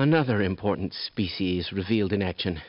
Another important species revealed in action.